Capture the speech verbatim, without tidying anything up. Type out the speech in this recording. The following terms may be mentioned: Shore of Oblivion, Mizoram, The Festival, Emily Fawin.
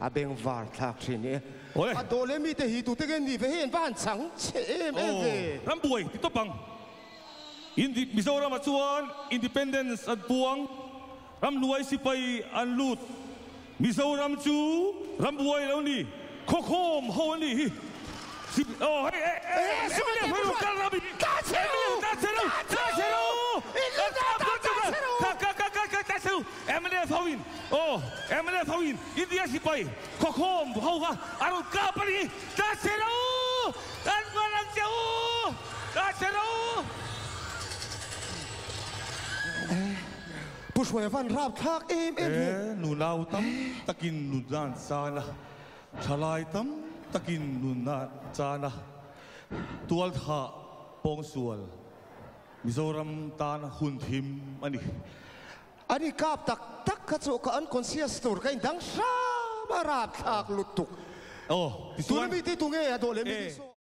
à bên vào thạc sĩ này. À đồ lên mi thì tụi tôi cái gì phải hiện văn sáng chế mấy cái. Làm buổi thì tốt bằng. Indi Mizoram mà chuan independence an buang ram nuai sipai an lut Mizoram chu ram buai đâu ni khóc hôm hôm ni. Oh hey hey hey! Siapa yang perlu kalami? Tak seru, tak seru, tak seru. Ini tak seru. Kak kak kak kak tak seru. Emily Fawin, oh Emily Fawin, India siapa? Kokom, Hauga, Arab Kapari, tak seru. Dan malang jauh, tak seru. Puswavan rap tak em em. Eh, nunau tam, takin nudan salah, chalai tam. Takin nuna cana tual tha pongsual Mizoram tan hunthim ani ani kap tak tak kacu ka an conscious tur ka indang sa barap thak lutuk oh tuan mi ti tunge adole mi